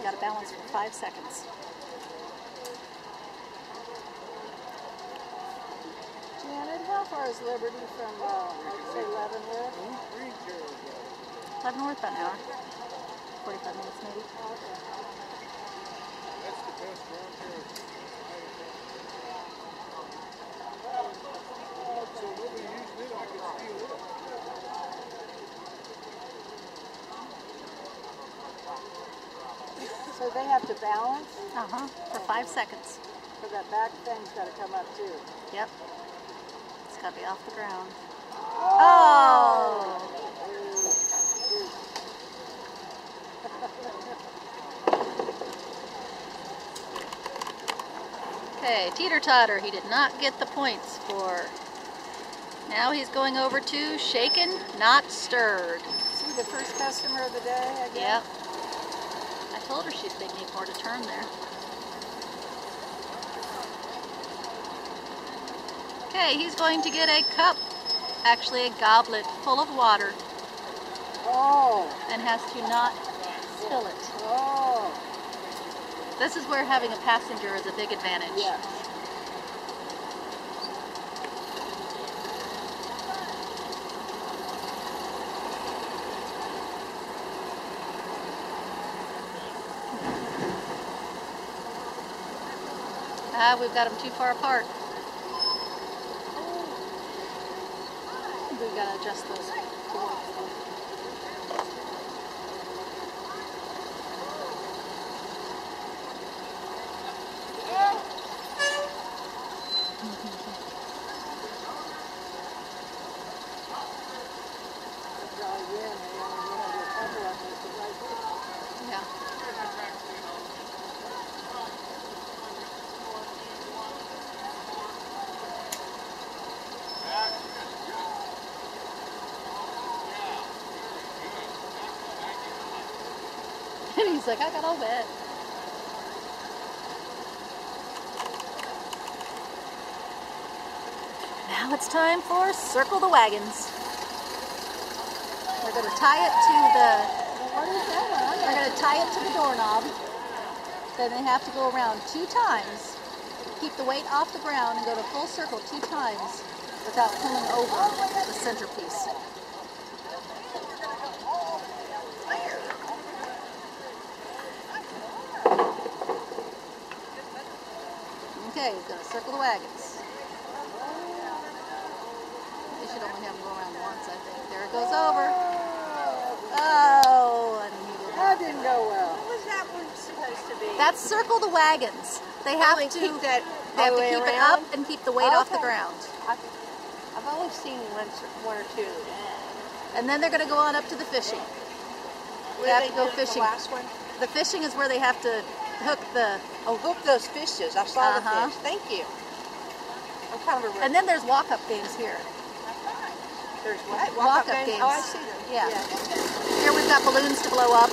I got to balance for 5 seconds. Janet, how far is Liberty from, I'd say, Leavenworth? Leavenworth, about an hour. 45 minutes, maybe. Oh, okay. That's the best round here. So what we usually do, I can steal it. So they have to balance? Uh-huh, for 5 seconds. So that back thing's got to come up, too. Yep. It's got to be off the ground. Oh! Okay, teeter-totter, he did not get the points for. Now he's going over to Shaken Not Stirred. Is he the first customer of the day, I guess? Yep. I told her she'd think need more to turn there. Okay, he's going to get a cup, actually a goblet full of water. Oh. And has to not spill it. Oh. This is where having a passenger is a big advantage. Yes. Ah, we've got them too far apart. We've got to adjust those. He's like, I got all wet. Now it's time for Circle the Wagons. We're going to tie it to the. What is that one? We're going to tie it to the doorknob. Then they have to go around 2 times. Keep the weight off the ground and go to full circle 2 times without pulling over the centerpiece. Okay, he's going to circle the wagons. They should only have him go around once, I think. There it goes over. Oh, and he goes. That didn't go well. What was that one supposed to be? That's circle the wagons. They have to keep that. They have to keep it up and keep the weight off the ground. I've only seen one or two. And then they're going to go on up to the fishing. They have to go fishing. The last one. The fishing is where they have to. Hook those fishes. I saw the fish. Thank you. I'm kind of and then there's walk-up games here. There's what? Walk-up games. Oh, I see them. Yeah. Here we've got balloons to blow up.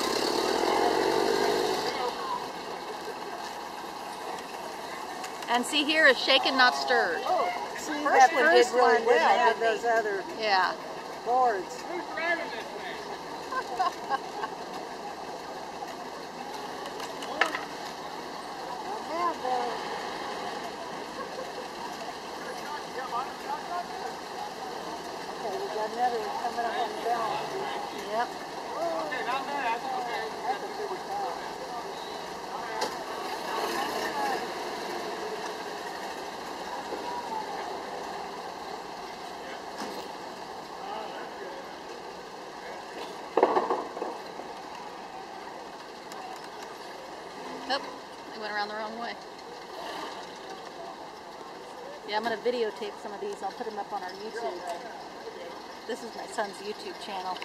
And see here is Shaken Not Stirred. Oh, see, that one did really well. Did have those other boards. Who's driving this thing? Another coming up on the balance. Yep. Okay, not bad. Okay. That's a good time. Nope, they went around the wrong way. Yeah, I'm going to videotape some of these. I'll put them up on our YouTube. This is my son's YouTube channel.